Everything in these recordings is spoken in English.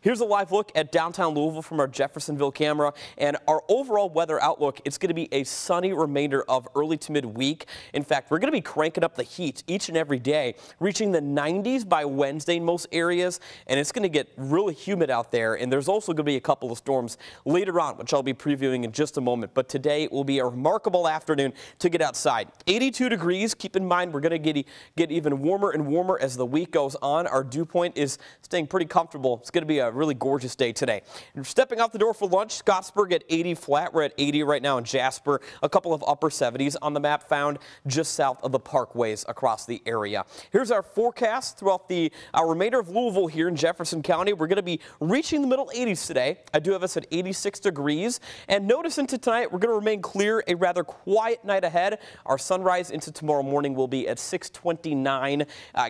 Here's a live look at downtown Louisville from our Jeffersonville camera, and our overall weather outlook. It's going to be a sunny remainder of early to midweek. In fact, we're going to be cranking up the heat each and every day, reaching the 90s by Wednesday in most areas, and it's going to get really humid out there. And there's also going to be a couple of storms later on, which I'll be previewing in just a moment. But today will be a remarkable afternoon to get outside. 82 degrees. Keep in mind, we're going to get even warmer and warmer as the week goes on. Our dew point is staying pretty comfortable. It's going to be a really gorgeous day today. And stepping out the door for lunch, Scottsburg at 80 flat. We're at 80 right now in Jasper. A couple of upper 70s on the map found just south of the parkways across the area. Here's our forecast throughout the remainder of Louisville here in Jefferson County. We're going to be reaching the middle 80s today. I do have us at 86 degrees. And notice into tonight, we're going to remain clear, a rather quiet night ahead. Our sunrise into tomorrow morning will be at 6:29.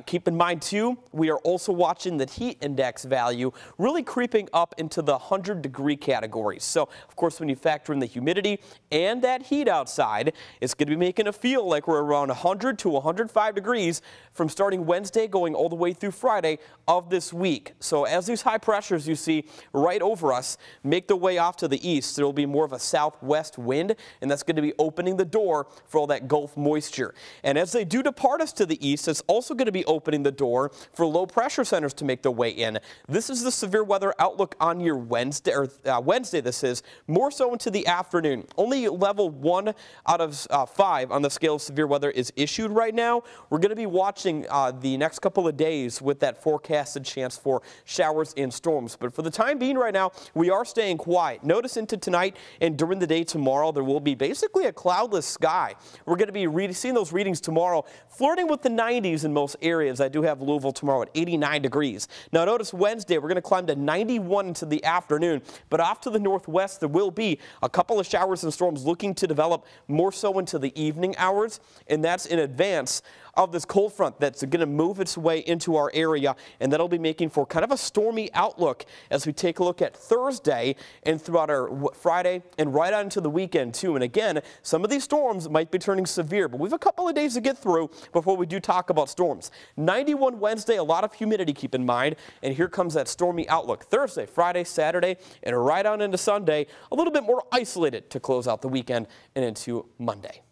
Keep in mind, too, we are also watching the heat index value really creeping up into the 100-degree category. So, of course, when you factor in the humidity and that heat outside, it's going to be making it feel like we're around 100 to 105 degrees from starting Wednesday going all the way through Friday of this week. So as these high pressures you see right over us make their way off to the east, there will be more of a southwest wind, and that's going to be opening the door for all that Gulf moisture. And as they do depart us to the east, it's also going to be opening the door for low pressure centers to make their way in. This is the severe weather outlook on your Wednesday, or Wednesday this is, more so into the afternoon. Only level 1 out of 5 on the scale of severe weather is issued right now. We're going to be watching the next couple of days with that forecasted chance for showers and storms. But for the time being right now, we are staying quiet. Notice into tonight and during the day tomorrow, there will be basically a cloudless sky. We're going to be seeing those readings tomorrow, flirting with the 90s in most areas. I do have Louisville tomorrow at 89 degrees. Now notice Wednesday, we're going to climb to 91 into the afternoon, but off to the northwest, there will be a couple of showers and storms looking to develop more so into the evening hours, and that's in advance of this cold front that's going to move its way into our area, and that'll be making for kind of a stormy outlook as we take a look at Thursday and throughout our Friday and right on into the weekend too. And again, some of these storms might be turning severe, but we have a couple of days to get through before we do talk about storms. 91 Wednesday, a lot of humidity, keep in mind, and here comes that stormy outlook Thursday, Friday, Saturday, and right on into Sunday, a little bit more isolated to close out the weekend and into Monday.